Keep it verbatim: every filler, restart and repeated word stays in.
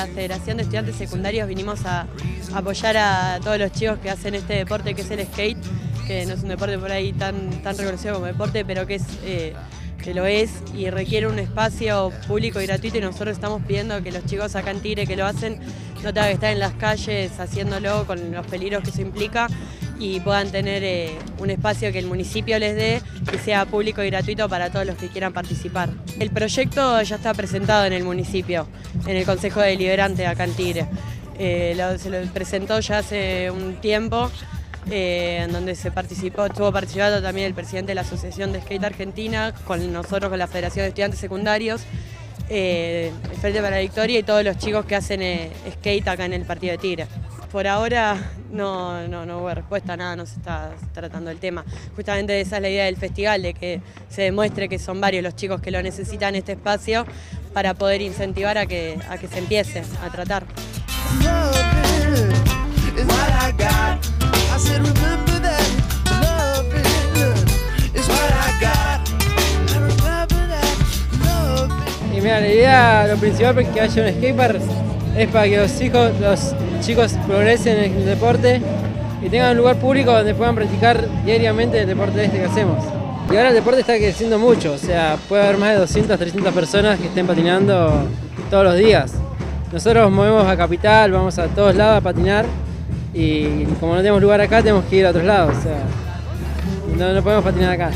la Federación de Estudiantes Secundarios vinimos a apoyar a todos los chicos que hacen este deporte que es el skate, que no es un deporte por ahí tan, tan reconocido como deporte, pero que es... Eh, que lo es y requiere un espacio público y gratuito, y nosotros estamos pidiendo que los chicos acá en Tigre que lo hacen no tengan que estar en las calles haciéndolo con los peligros que eso implica y puedan tener eh, un espacio que el municipio les dé, que sea público y gratuito para todos los que quieran participar. El proyecto ya está presentado en el municipio, en el Consejo Deliberante acá en Tigre. Eh, lo, se lo presentó ya hace un tiempo. Eh, en donde se participó, estuvo participando también el presidente de la Asociación de Skate Argentina, con nosotros, con la Federación de Estudiantes Secundarios, eh, el Frente para la Victoria y todos los chicos que hacen eh, skate acá en el partido de Tigre. Por ahora no, no, no hubo respuesta, nada, no se está tratando el tema. Justamente esa es la idea del festival, de que se demuestre que son varios los chicos que lo necesitan este espacio para poder incentivar a que, a que se empiece a tratar. Y mira, la idea, lo principal para que haya un skatepark es para que los hijos, los chicos progresen en el deporte y tengan un lugar público donde puedan practicar diariamente el deporte este que hacemos. Y ahora el deporte está creciendo mucho, o sea, puede haber más de doscientas, trescientas personas que estén patinando todos los días. Nosotros movemos a Capital, vamos a todos lados a patinar. Y como no tenemos lugar acá, tenemos que ir a otros lados, o sea, no, no podemos patinar acá.